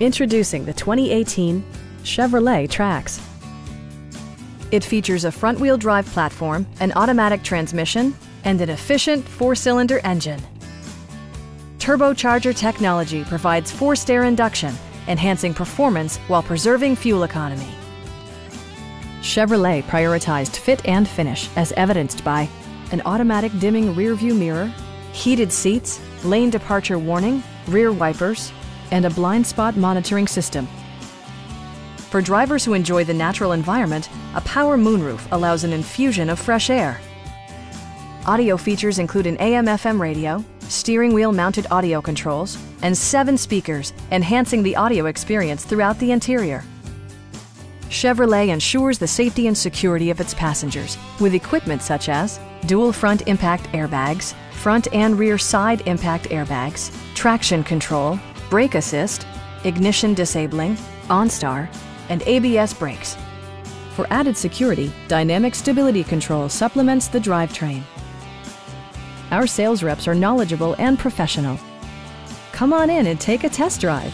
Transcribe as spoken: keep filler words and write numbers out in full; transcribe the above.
Introducing the twenty eighteen Chevrolet Trax. It features a front-wheel drive platform, an automatic transmission, and an efficient four-cylinder engine. Turbocharger technology provides forced air induction, enhancing performance while preserving fuel economy. Chevrolet prioritized fit and finish, as evidenced by an automatic dimming rearview mirror, heated seats, lane departure warning, rear wipers, and a blind spot monitoring system. For drivers who enjoy the natural environment, a power moonroof allows an infusion of fresh air. Audio features include an A M F M radio, steering wheel mounted audio controls, and seven speakers, enhancing the audio experience throughout the interior. Chevrolet ensures the safety and security of its passengers with equipment such as dual front impact airbags, front and rear side impact airbags, traction control, brake assist, ignition disabling, OnStar, and A B S brakes. For added security, dynamic stability control supplements the drivetrain. Our sales reps are knowledgeable and professional. Come on in and take a test drive.